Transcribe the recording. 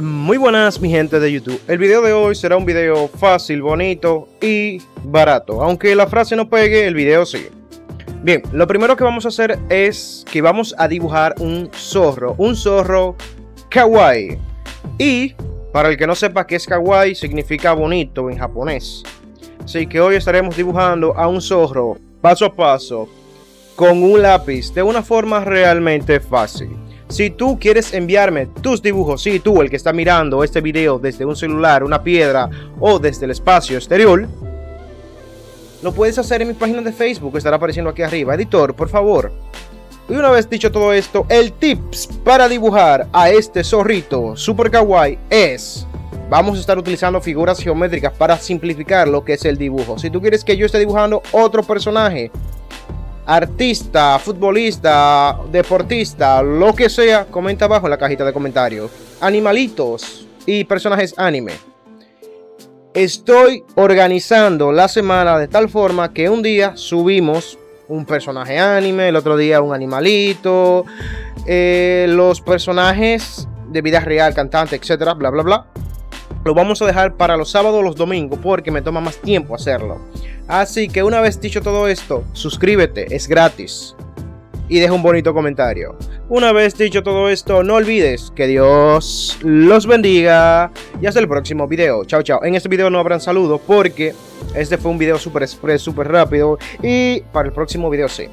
Muy buenas mi gente de YouTube. El video de hoy será un video fácil, bonito y barato. Aunque la frase no pegue, el video sigue. Bien, lo primero que vamos a hacer es que vamos a dibujar un zorro kawaii. Y para el que no sepa qué es kawaii, significa bonito en japonés. Así que hoy estaremos dibujando a un zorro paso a paso con un lápiz de una forma realmente fácil. Si tú quieres enviarme tus dibujos, si tú, el que está mirando este video desde un celular, una piedra o desde el espacio exterior, lo puedes hacer en mi página de Facebook, estará apareciendo aquí arriba. Editor, por favor. Y una vez dicho todo esto, el tips para dibujar a este zorrito super kawaii es... vamos a estar utilizando figuras geométricas para simplificar lo que es el dibujo. Si tú quieres que yo esté dibujando otro personaje... artista, futbolista, deportista, lo que sea, comenta abajo en la cajita de comentarios. Animalitos y personajes anime. Estoy organizando la semana de tal forma que un día subimos un personaje anime, el otro día un animalito, los personajes de vida real, cantante, etcétera, bla, bla, bla. Lo vamos a dejar para los sábados o los domingos porque me toma más tiempo hacerlo. Así que una vez dicho todo esto, suscríbete, es gratis. Y deja un bonito comentario. Una vez dicho todo esto, no olvides que Dios los bendiga. Y hasta el próximo video. Chao, chao. En este video no habrán saludos porque este fue un video súper express, súper rápido. Y para el próximo video sí.